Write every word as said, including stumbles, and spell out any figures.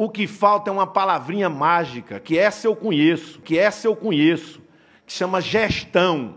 O que falta é uma palavrinha mágica, que essa eu conheço, que essa eu conheço, que chama gestão.